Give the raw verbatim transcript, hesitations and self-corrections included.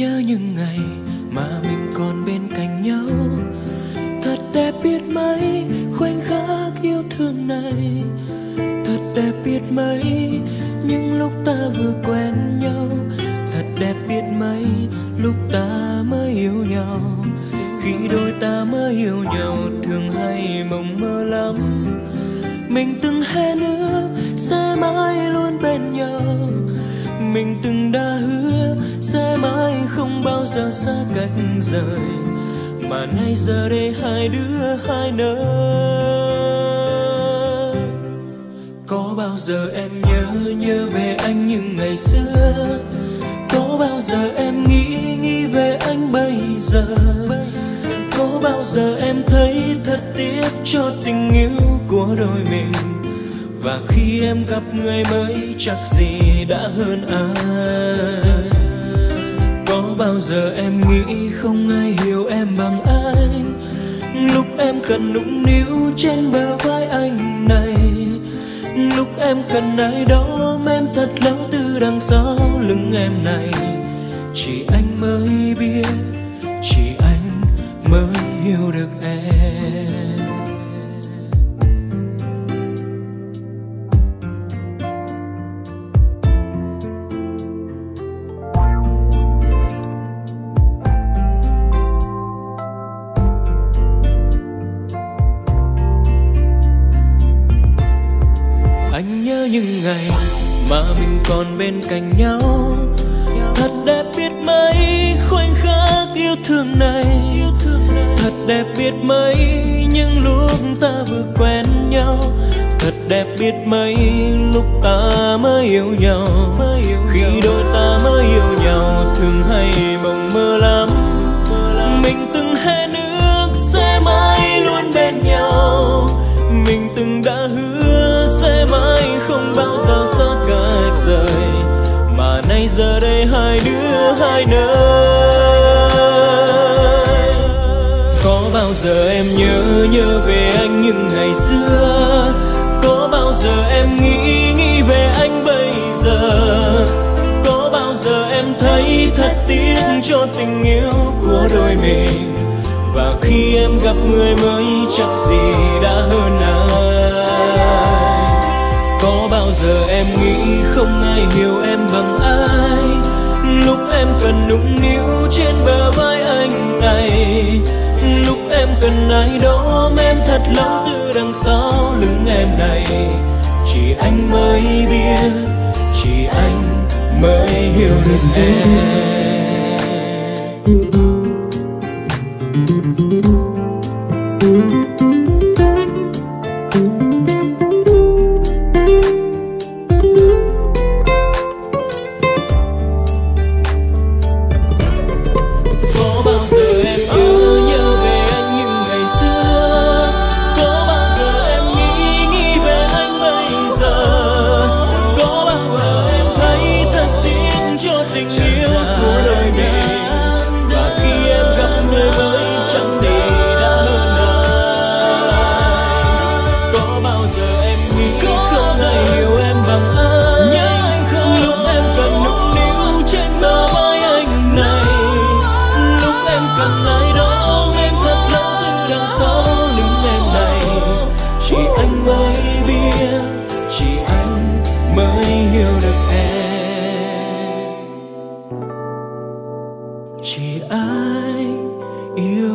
nhớ những ngày mà mình còn bên cạnh nhau. Thật đẹp biết mấy khoảnh khắc yêu thương này, thật đẹp biết mấy những lúc ta vừa quen nhau, thật đẹp biết mấy lúc ta mới yêu nhau. Khi đôi ta mới yêu nhau thường hay mộng mơ lắm. Mình từng hé nữa sẽ mãi luôn bên nhau, mình từng đã hứa sẽ mãi không bao giờ xa cách rời, mà nay giờ đây hai đứa hai nơi. Có bao giờ em nhớ nhớ về anh những ngày xưa, có bao giờ em nghĩ nghĩ về anh bây giờ, có bao giờ em thấy thật tiếc cho tình yêu của đôi mình, và khi em gặp người mới chắc gì đã hơn ai. Có bao giờ em nghĩ không ai hiểu em bằng anh, lúc em cần nũng níu trên bờ vai anh này, lúc em cần ai đó em thật lâu từ đằng sau lưng em này. Chỉ anh mới biết, chỉ anh mới hiểu được em. Những ngày mà mình còn bên cạnh nhau, thật đẹp biết mấy khoảnh khắc yêu thương này, thật đẹp biết mấy những lúc ta vừa quen nhau, thật đẹp biết mấy lúc ta mới yêu nhau. Khi đôi ta mới yêu nhau thường hay mộng mơ lắm. Mình từng hé nước sẽ mãi luôn bên nhau, mình từng đã hứa sẽ mãi không bao giờ xa cách rời, mà nay giờ đây hai đứa hai nơi. Có bao giờ em nhớ nhớ về anh những ngày xưa, có bao giờ em nghĩ nghĩ về anh bây giờ, có bao giờ em thấy thật tiếc cho tình yêu của đôi mình, và khi em gặp người mới chắc gì đã hơn ai. Có bao giờ em nghĩ không ai hiểu em bằng ai, lúc em cần nũng níu trên bờ vai anh này, lúc em cần ai đó em thật lắm từ đằng sau lưng em này. Chỉ anh mới biết, chỉ anh mới hiểu được em. Chỉ ai yêu